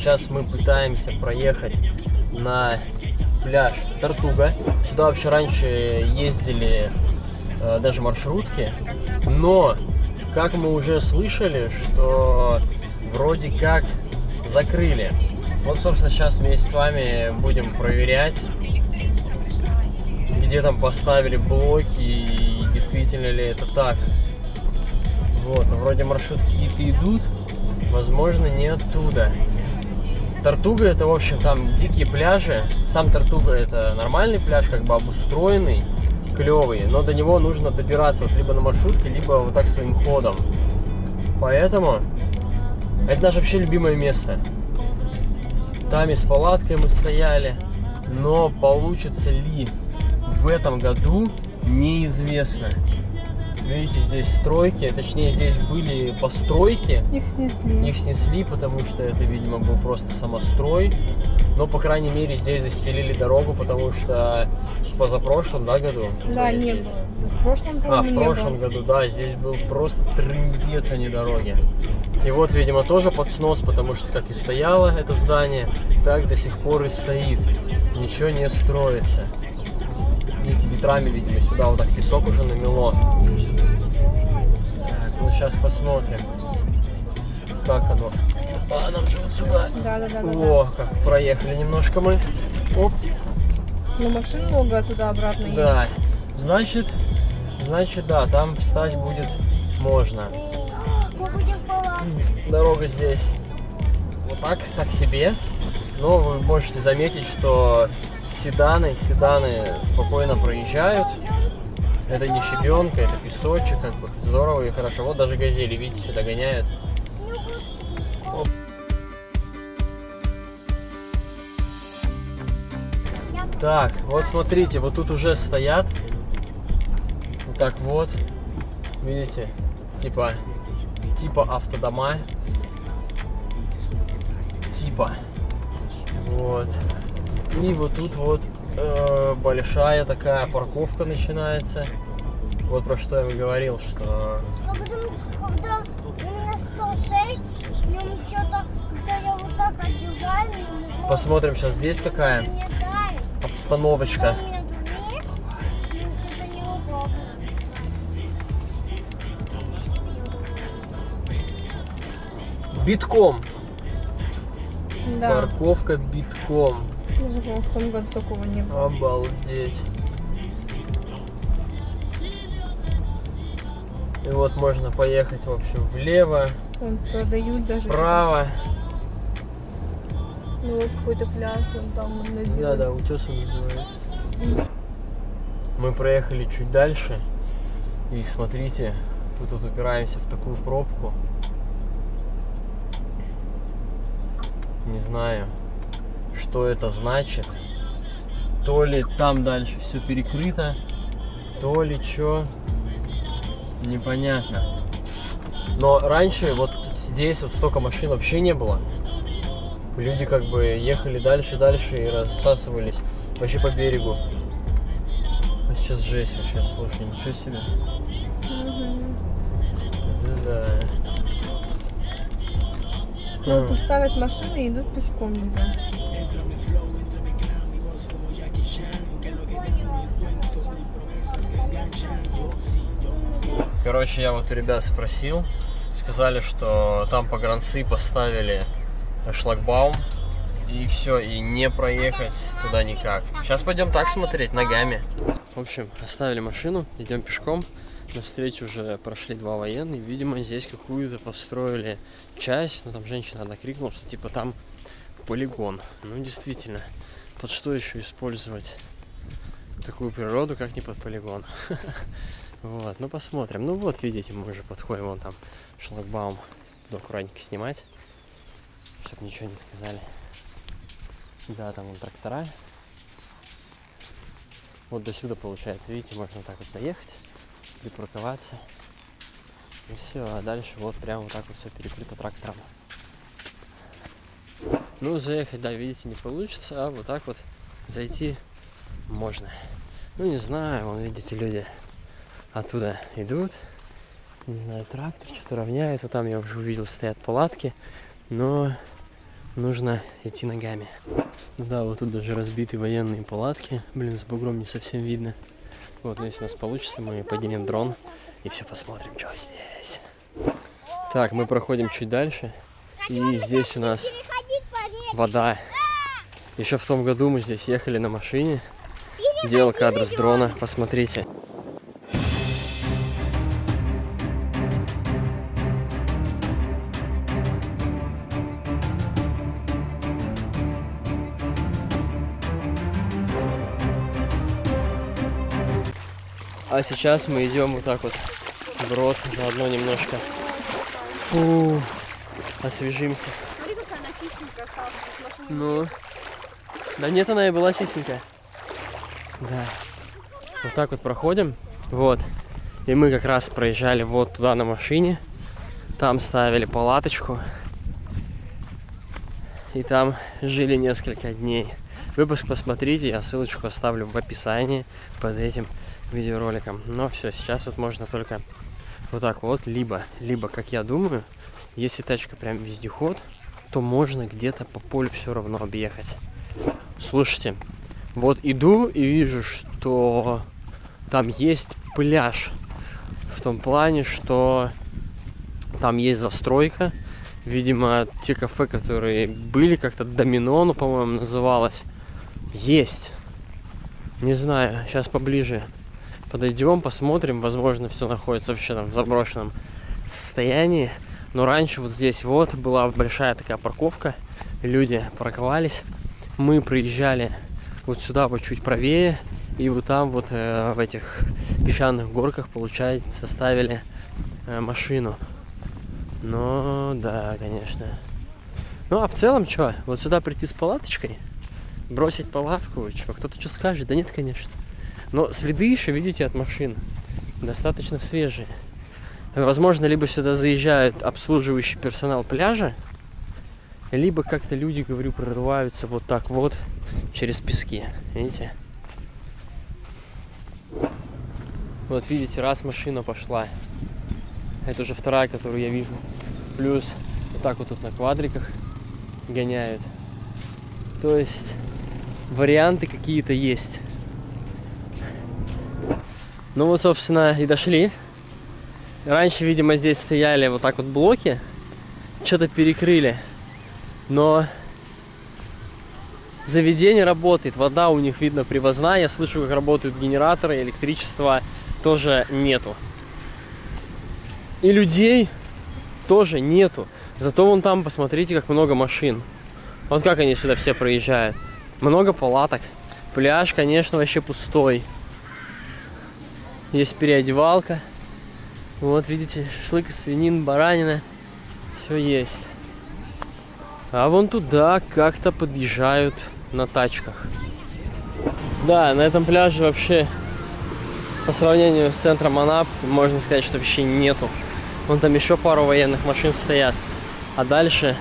Сейчас мы пытаемся проехать на пляж Тортуга. Сюда вообще раньше ездили даже маршрутки, но, как мы уже слышали, что вроде как закрыли. Вот, собственно, сейчас вместе с вами будем проверять, где там поставили блоки и действительно ли это так. Вот, ну, вроде маршрутки и идут, возможно, не оттуда. Тортуга — это, в общем, там дикие пляжи. Сам Тортуга — это нормальный пляж, как бы обустроенный, клевый, но до него нужно добираться вот либо на маршрутке, либо вот так своим ходом. Поэтому это наше вообще любимое место. Там и с палаткой мы стояли, но получится ли в этом году, неизвестно. Видите, здесь стройки, точнее, здесь были постройки. Их снесли. Их снесли, потому что это, видимо, был просто самострой. Но, по крайней мере, здесь застелили дорогу, потому что в позапрошлом, да, году? Да, не было. В прошлом, году, да, здесь был просто трындец, а не дороги. И вот, видимо, тоже под снос, потому что как и стояло это здание, так до сих пор и стоит. Ничего не строится. Видите, ветрами, видимо, сюда вот так песок уже намело. Так, ну сейчас посмотрим, как оно. А, нам же вот сюда. Да. О, как проехали немножко мы. Оп. Ну, машин много туда-обратно. Да. Значит, да, там встать будет можно. Дорога здесь вот так себе. Но вы можете заметить, что седаны спокойно проезжают. Это не щебенка, это песочек, как бы здорово и хорошо. Вот даже газели, видите, сюда гоняют. Оп. Так, вот смотрите, вот тут уже стоят. Вот так вот. Видите? Типа автодома. Вот. И вот тут вот большая такая парковка начинается. Вот про что я вам говорил, что... А потом, когда именно 106, ну что-то, когда я вот так одеваю... Но... Посмотрим сейчас здесь какая обстановочка. Битком. Да. Парковка битком. В том году такого не было. Обалдеть. И вот можно поехать, в общем, влево. Вон продают даже. Вправо. Ну вот какой-то пляж, он там наделал. Да, утесом называется. Мы проехали чуть дальше. И смотрите, тут вот упираемся в такую пробку. Не знаю, что это значит. То ли там дальше все перекрыто, то ли что, непонятно. Но раньше вот здесь вот столько машин вообще не было. Люди как бы ехали дальше и рассасывались вообще по берегу. А сейчас жесть вообще, слушай, ничего себе. Да. Вот ставят машины и идут пешком, не знаю. Короче, я вот у ребят спросил, сказали, что там погранцы поставили шлагбаум, и все, и не проехать туда никак. Сейчас пойдем так смотреть, ногами. В общем, оставили машину, идем пешком. Навстречу уже прошли два военных. Видимо, здесь какую-то построили часть. Но там женщина одна крикнула, что типа там полигон. Ну, действительно, под что еще использовать такую природу, как не под полигон? Вот, ну посмотрим. Ну вот, видите, мы уже подходим, вон там шлагбаум. Буду аккуратненько снимать, чтобы ничего не сказали. Да, там вон трактора. Вот до сюда, получается, видите, можно так вот заехать, припарковаться, и все, а дальше вот прямо вот так вот все перекрыто трактором. Ну, заехать, да, видите, не получится, а вот так вот зайти можно. Ну, не знаю, вон, видите, люди оттуда идут, не знаю, трактор что-то равняет, вот там я уже увидел, стоят палатки, но нужно идти ногами. Ну да, вот тут даже разбиты военные палатки. Блин, за бугром не совсем видно. Вот, если у нас получится, мы поднимем дрон и все посмотрим, что здесь. Так, мы проходим чуть дальше. И здесь у нас вода. Еще в том году мы здесь ехали на машине. Делал кадр с дрона, посмотрите. А сейчас мы идем вот так вот вброд, заодно немножко освежимся. Смотри, какая она чистенькая осталась. Ну, да нет, она и была чистенькая. Да. Вот так вот проходим. Вот. И мы как раз проезжали вот туда на машине. Там ставили палаточку. И там жили несколько дней. Выпуск посмотрите, я ссылочку оставлю в описании под этим видеороликом. Но все, сейчас вот можно только вот так вот, либо, как я думаю, если тачка прям вездеход, то можно где-то по полю все равно объехать. Слушайте, вот иду и вижу, что там есть пляж. В том плане, что там есть застройка. Видимо, те кафе, которые были, как-то домино, ну, по-моему, называлось, есть. Не знаю, сейчас поближе подойдем, посмотрим. Возможно, все находится вообще там в заброшенном состоянии. Но раньше вот здесь вот была большая такая парковка. Люди парковались. Мы проезжали вот сюда, вот чуть правее. И вот там вот в этих песчаных горках, получается, ставили машину. Но да, конечно. Ну, а в целом, что? Вот сюда прийти с палаточкой? Бросить палатку? Что? Кто-то что скажет? Да нет, конечно. Но следы еще, видите, от машин достаточно свежие. Возможно, либо сюда заезжает обслуживающий персонал пляжа, либо как-то люди, говорю, прорываются вот так вот через пески. Видите? Вот видите, раз машина пошла. Это уже вторая, которую я вижу. Плюс вот так вот тут на квадриках гоняют. То есть варианты какие-то есть. Ну вот, собственно, и дошли. Раньше, видимо, здесь стояли вот так вот блоки. Что-то перекрыли. Но заведение работает. Вода у них, видно, привозная. Я слышу, как работают генераторы. Электричества тоже нету. И людей тоже нету. Зато вон там, посмотрите, как много машин. Вот как они сюда все проезжают. Много палаток. Пляж, конечно, вообще пустой. Есть переодевалка. Вот, видите, шашлык, свинин, баранина. Все есть. А вон туда как-то подъезжают на тачках. Да, на этом пляже вообще, по сравнению с центром Анапы, можно сказать, что вообще нету. Вон там еще пару военных машин стоят. А дальше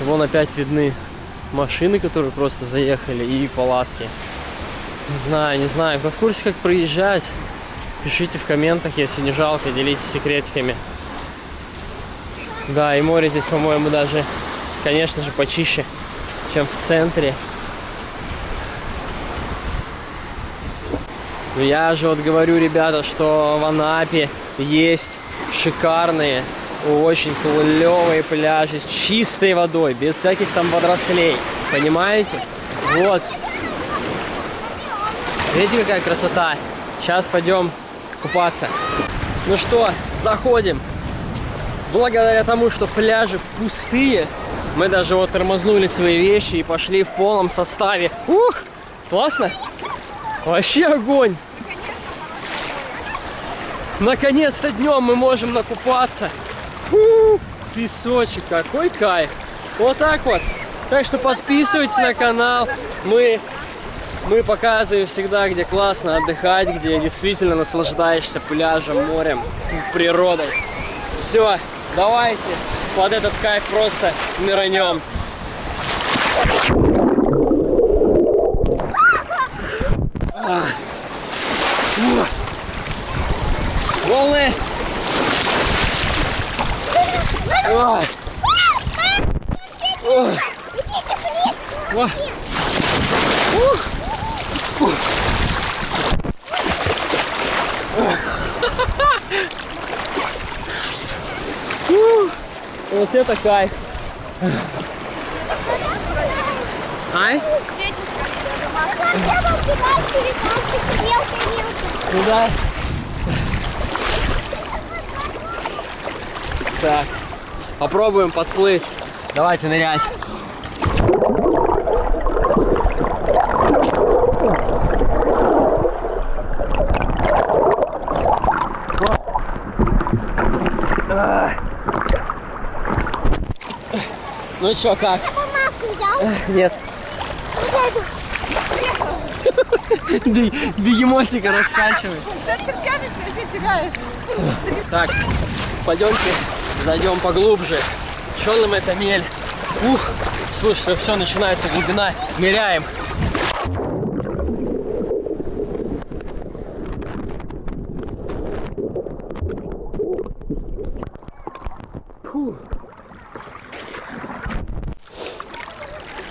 вон опять видны машины, которые просто заехали, и палатки. Не знаю, кто в курсе, как проезжать, пишите в комментах, если не жалко, делитесь секретиками. Да, и море здесь, по-моему, даже, конечно же, почище, чем в центре. Но я же вот говорю, ребята, что в Анапе есть шикарные, очень клевые пляжи с чистой водой, без всяких там водорослей, понимаете? Вот. Видите, какая красота? Сейчас пойдем купаться. Ну что, заходим. Благодаря тому, что пляжи пустые, мы даже вот тормознули свои вещи и пошли в полном составе. Ух, классно! Вообще огонь! Наконец-то днем мы можем накупаться. Фу, песочек, какой кайф! Вот так вот. Так что подписывайтесь на канал. Мы показываем всегда, где классно отдыхать, где действительно наслаждаешься пляжем, морем, природой. Все, давайте под этот кайф просто нырнем. Волны! Ой. Вот это кайф. Ай? Куда? Так, попробуем подплыть. Давайте нырять. Ну чё, как? Ты маску взял? Нет. Бегемотика раскачивай. Так, пойдемте, зайдем поглубже. Чёрным это мель. Ух, слушай, все начинается глубина. Ныряем.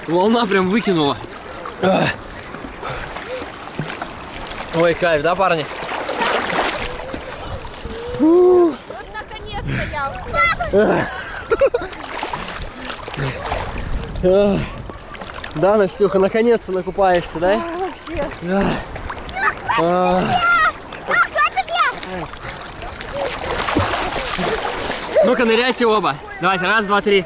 Волна прям выкинула. Ой, кайф, да, парни? Вот наконец-то я. Да, Настюха, наконец-то накупаешься, да? Вообще. Ну-ка, ныряйте оба. Давайте, раз, два, три.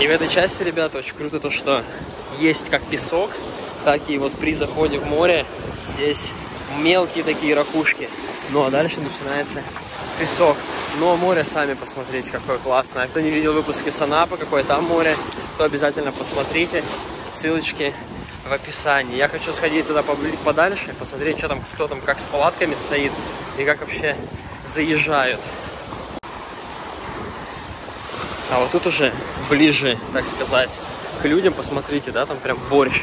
И в этой части, ребята, очень круто то, что есть как песок, так и вот при заходе в море здесь мелкие такие ракушки. Ну а дальше начинается песок. Но море сами посмотрите, какое классное. А кто не видел выпуски с Анапы, какое там море, то обязательно посмотрите. Ссылочки в описании. Я хочу сходить туда подальше, посмотреть, что там, кто там как с палатками стоит и как вообще заезжают. А вот тут уже ближе, так сказать, к людям, посмотрите, да, там прям борщ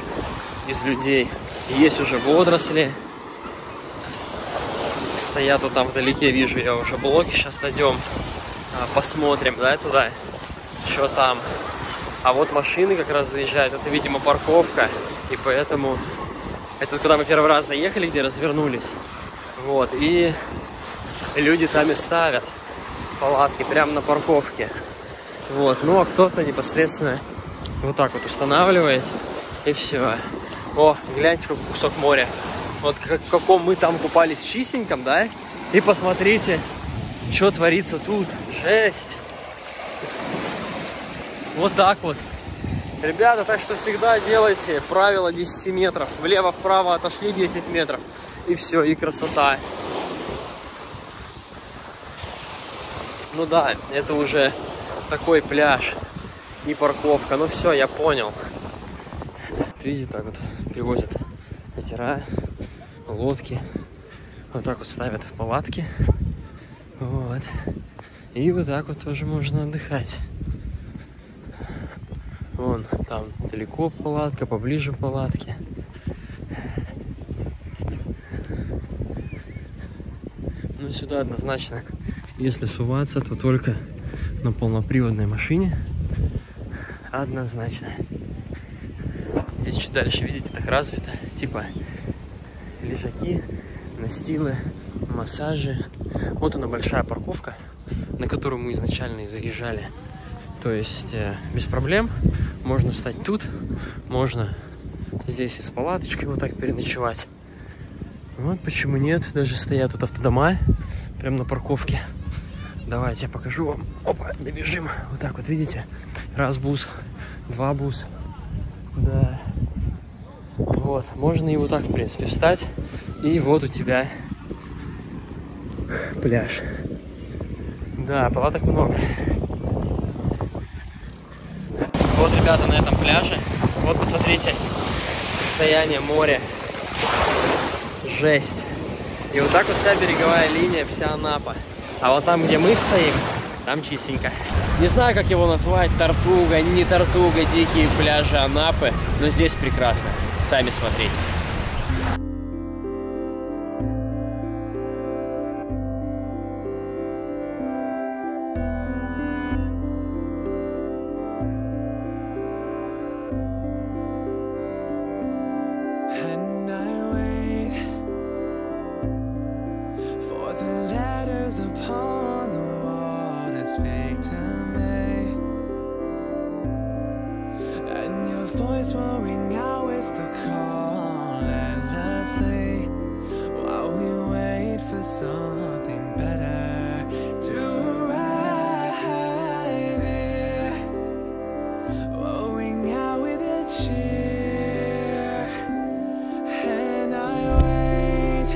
из людей. Есть уже водоросли. Стоят вот там вдалеке, вижу я уже блоки, сейчас найдем. Посмотрим, да, туда, что там. А вот машины как раз заезжают, это, видимо, парковка. И поэтому, это куда мы первый раз заехали, где развернулись. Вот, и люди там и ставят палатки прямо на парковке. Вот, ну а кто-то непосредственно вот так вот устанавливает, и все. О, гляньте, какой кусок моря. Вот в каком мы там купались чистеньком, да? И посмотрите, что творится тут. Жесть! Вот так вот. Ребята, так что всегда делайте правило 10 метров. Влево-вправо отошли 10 метров. И все, и красота. Ну да, это уже... такой пляж и парковка. Ну все, я понял. Видите, так вот привозят катера, лодки. Вот так вот ставят палатки. Вот. И вот так вот тоже можно отдыхать. Вон там далеко палатка, поближе палатки. Ну сюда однозначно, если суваться, то только на полноприводной машине, однозначно. Здесь чуть дальше, видите, так развито, типа лежаки, настилы, массажи. Вот она большая парковка, на которую мы изначально заезжали. То есть без проблем можно встать тут, можно здесь и с палаточкой вот так переночевать. Вот почему нет, даже стоят тут автодома прямо на парковке. Давайте я покажу вам. Опа, добежим. Вот так вот, видите? Раз бус, два бус. Да. Вот, можно и вот так, в принципе, встать. И вот у тебя пляж. Да, палаток много. Вот, ребята, на этом пляже. Вот, посмотрите, состояние моря. Жесть. И вот так вот вся береговая линия, вся Анапа. А вот там, где мы стоим, там чистенько. Не знаю, как его назвать, Тортуга, не Тортуга, дикие пляжи Анапы. Но здесь прекрасно. Сами смотрите. Upon the wall that's baked in May, and your voice will ring out with the call endlessly while we wait for something better to arrive here. We'll ring out with a cheer, and I wait.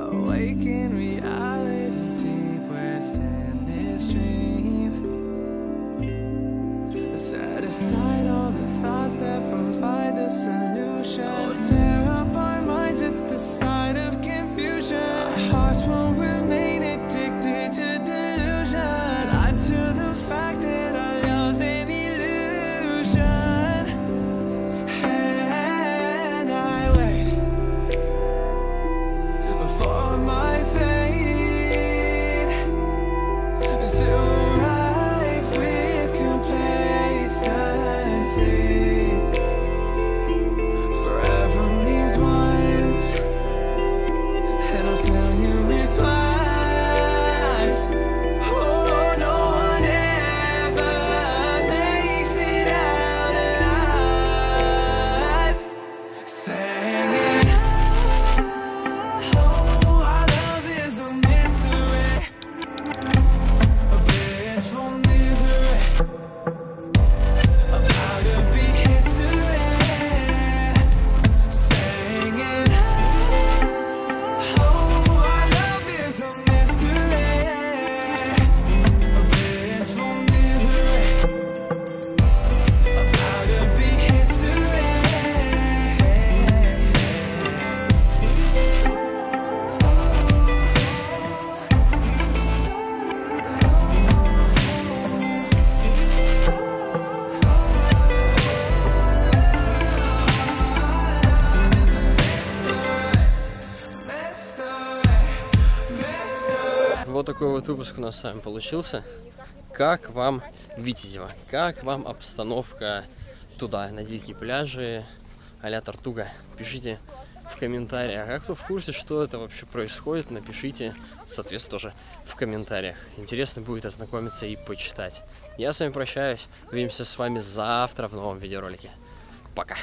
Awaken reality deep within this dream. Set aside all the thoughts that provide the solution. Oh, tear up our minds at the sight of confusion. Our hearts will remain addicted to delusion. Lied to the fact that our love's an illusion. And I wait for my fate to arrive with complacency. Forever means once, and I'll tell you it twice. Oh, no one ever makes it out alive. Sing it. Вот такой вот выпуск у нас с вами получился. Как вам Витязево? Как вам обстановка туда, на дикие пляжи а-ля Тортуга? Пишите в комментариях. А кто в курсе, что это вообще происходит, напишите, соответственно, тоже в комментариях. Интересно будет ознакомиться и почитать. Я с вами прощаюсь. Увидимся с вами завтра в новом видеоролике. Пока!